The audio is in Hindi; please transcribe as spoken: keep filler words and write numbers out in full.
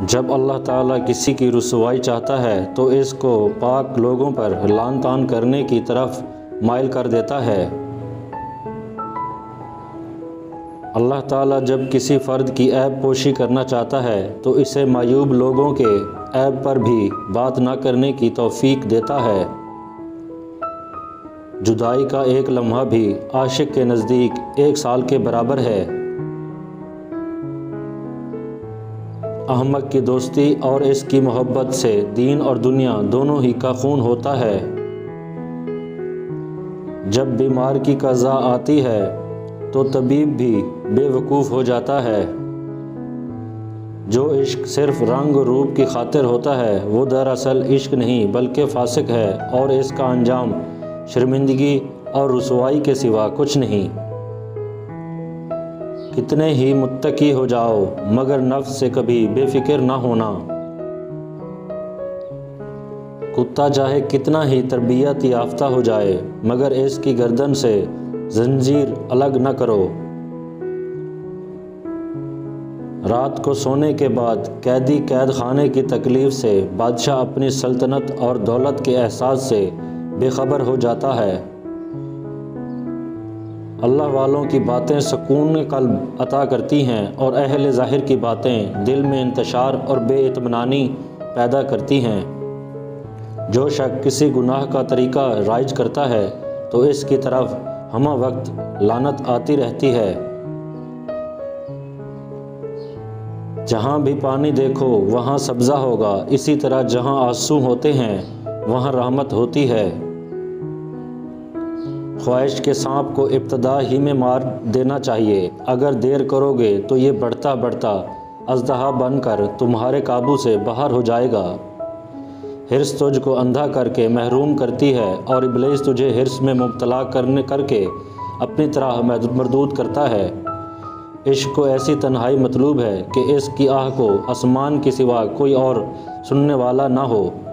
जब अल्लाह ताला किसी की रुसवाई चाहता है तो इसको पाक लोगों पर लान तान करने की तरफ माइल कर देता है। अल्लाह ताला जब किसी फ़र्द की ऐब पोशी करना चाहता है तो इसे मायूब लोगों के ऐब पर भी बात ना करने की तौफीक देता है। जुदाई का एक लम्हा भी आशिक के नज़दीक एक साल के बराबर है। अहमक की दोस्ती और इसकी मोहब्बत से दीन और दुनिया दोनों ही का खून होता है। जब बीमार की कज़ा आती है तो तबीब भी बेवकूफ़ हो जाता है। जो इश्क सिर्फ रंग रूप की खातिर होता है वो दरअसल इश्क नहीं बल्कि फासिक है, और इसका अंजाम शर्मिंदगी और रुसवाई के सिवा कुछ नहीं। कितने ही मुत्तकी हो जाओ मगर नफ्स से कभी बेफिक्र ना होना। कुत्ता चाहे कितना ही तरबियत याफ्ता हो जाए मगर इसकी गर्दन से जंजीर अलग न करो। रात को सोने के बाद कैदी कैद खाने की तकलीफ से बादशाह अपनी सल्तनत और दौलत के एहसास से बेखबर हो जाता है। अल्लाह वालों की बातें सुकून कल्ब अता करती हैं और अहले ज़ाहिर की बातें दिल में इंतशार और बेइतमानी पैदा करती हैं। जो शख्स किसी गुनाह का तरीका राइज करता है तो इसकी तरफ हमा वक्त लानत आती रहती है। जहाँ भी पानी देखो वहाँ सब्ज़ा होगा, इसी तरह जहाँ आंसू होते हैं वहाँ रहमत होती है। ख्वाहिश के सांप को इब्तदा ही में मार देना चाहिए। अगर देर करोगे तो ये बढ़ता बढ़ता अजदहा बनकर तुम्हारे काबू से बाहर हो जाएगा। हिर्स तुझ को अंधा करके महरूम करती है और इबलीस तुझे हिर्स में मुब्तला करने करके अपनी तरह मरदूद करता है। इश्क को ऐसी तन्हाई मतलूब है कि इसकी आह को आसमान के सिवा कोई और सुनने वाला ना हो।